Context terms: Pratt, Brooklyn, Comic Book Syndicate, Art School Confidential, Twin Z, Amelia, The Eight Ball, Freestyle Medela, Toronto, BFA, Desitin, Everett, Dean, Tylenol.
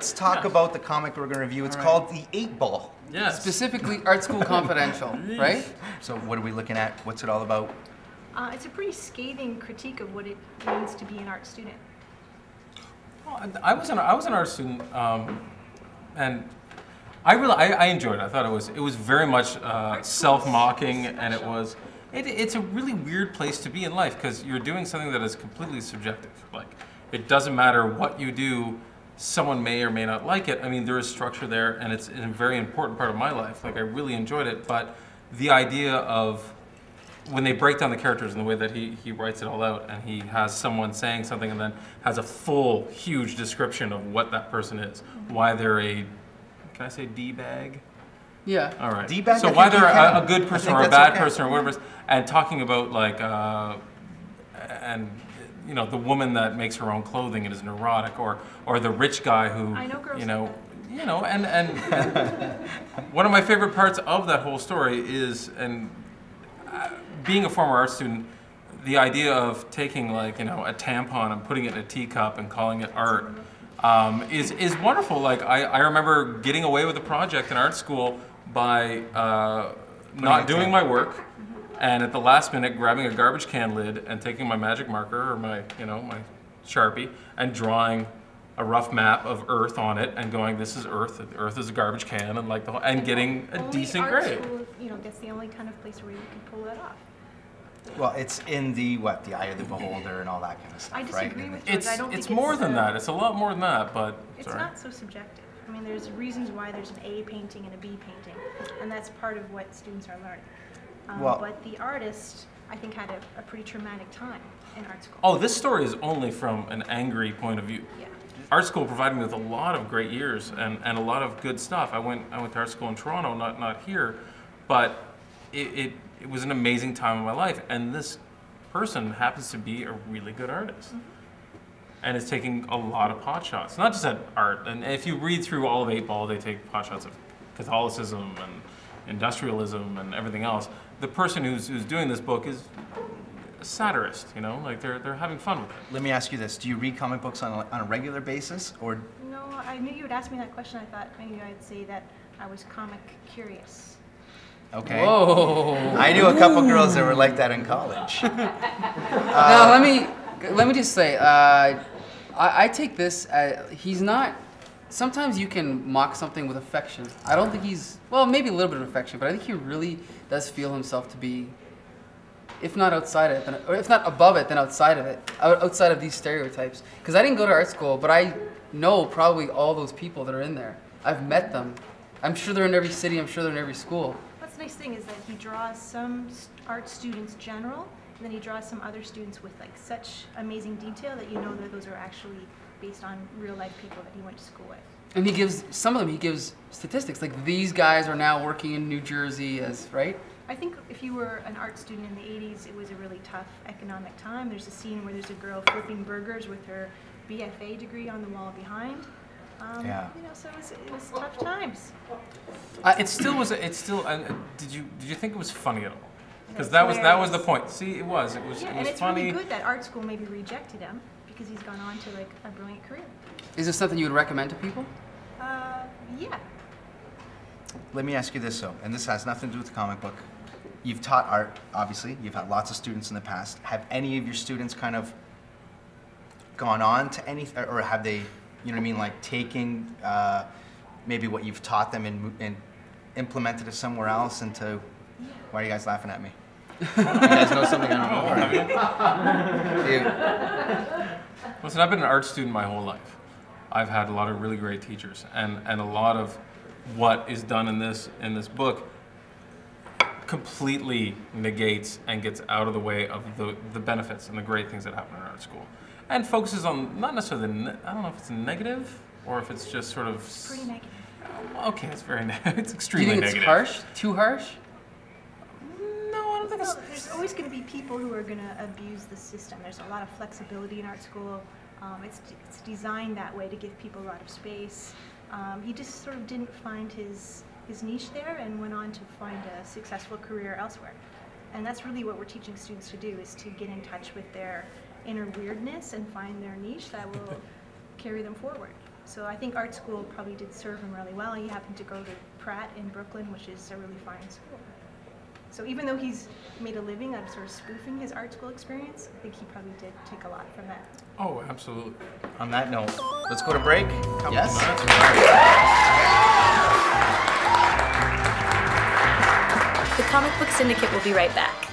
let's talk about the comic we're going to review. It's called The Eight Ball. Yes. Specifically Art School Confidential, right? So what are we looking at? What's it all about? It's a pretty scathing critique of what it means to be an art student. Well, I was an art student, and I enjoyed it. I thought it was very much self-mocking, and it's a really weird place to be in life because you're doing something that is completely subjective. Like, it doesn't matter what you do, someone may or may not like it. I mean, there is structure there, and it's a very important part of my life. Like, I really enjoyed it, but the idea of when they break down the characters and the way that he writes it all out, and he has someone saying something and then has a full, huge description of what that person is, why they're a, can I say D-bag? Yeah. All right. D-bag. So why they're a good person or a bad person or whatever, and talking about like, and you know, the woman that makes her own clothing and is neurotic, or the rich guy who, you know, and one of my favorite parts of that whole story is, and being a former art student, the idea of taking like, you know, a tampon and putting it in a teacup and calling it art is wonderful. Like I remember getting away with a project in art school by not doing my work, and at the last minute grabbing a garbage can lid and taking my magic marker or my, you know, my Sharpie and drawing a rough map of Earth on it and going, this is Earth, Earth is a garbage can, and like the whole, and getting a decent grade. School, you know, that's the only kind of place where you can pull that off. Well, it's in the, what, the eye of the beholder and all that kind of stuff, I disagree with you. I don't think it's more than that. It's a lot more than that, but... It's not so subjective. I mean, there's reasons why there's an A painting and a B painting, and that's part of what students are learning. But the artist, I think, had a pretty traumatic time in art school. Oh, this story is only from an angry point of view. Yeah. Art school provided me with a lot of great years and a lot of good stuff. I went to art school in Toronto, not here, but it was an amazing time in my life. And this person happens to be a really good artist, and is taking a lot of pot shots, not just at art. And if you read through all of Eight Ball, they take pot shots of Catholicism and industrialism and everything else. The person who's doing this book is a satirist, you know, like they're having fun with it. Let me ask you this: do you read comic books on a regular basis, or? No, I knew you would ask me that question. I thought maybe I'd say that I was comic curious. Okay. Whoa. I knew a couple girls that were like that in college. Now let me just say, I take this. He's not. Sometimes you can mock something with affection. I don't think he's, well, maybe a little bit of affection, but I think he really does feel himself to be, if not outside it, then, or if not above it, then outside of it, outside of these stereotypes. Because I didn't go to art school, but I know probably all those people that are in there. I've met them. I'm sure they're in every city. I'm sure they're in every school. What's the nice thing is that he draws some art students general, and then he draws some other students with like such amazing detail that you know that those are actually based on real life people that he went to school with. And he gives, some of them, he gives statistics, like these guys are now working in New Jersey as, right? I think if you were an art student in the 80s, it was a really tough economic time. There's a scene where there's a girl flipping burgers with her BFA degree on the wall behind. Yeah. You know, so it was tough times. Did you think it was funny at all? Because that was the point. See, it was funny. Yeah, and it's really good that art school maybe rejected him, because he's gone on to like a brilliant career. Is this something you would recommend to people? Yeah. Let me ask you this though, and this has nothing to do with the comic book. You've taught art, obviously. You've had lots of students in the past. Have any of your students kind of gone on to anything, or have they, you know what I mean, like taking maybe what you've taught them and implemented it somewhere else into? Yeah. Why are you guys laughing at me? You guys know something I don't know. Listen, I've been an art student my whole life. I've had a lot of really great teachers, and a lot of what is done in this book completely negates and gets out of the way of the benefits and the great things that happen in art school, and focuses on not necessarily I don't know if it's negative or if it's just sort of. It's pretty negative. Okay, it's very negative. It's extremely negative. Do you think it's harsh? Too harsh? Well, there's always going to be people who are going to abuse the system. There's a lot of flexibility in art school. It's designed that way to give people a lot of space. He just sort of didn't find his niche there and went on to find a successful career elsewhere. And that's really what we're teaching students to do, is to get in touch with their inner weirdness and find their niche that will carry them forward. So I think art school probably did serve him really well. He happened to go to Pratt in Brooklyn, which is a really fine school. So even though he's made a living of sort of spoofing his art school experience, I think he probably did take a lot from that. Oh, absolutely. On that note, let's go to break. Yes. The Comic Book Syndicate will be right back.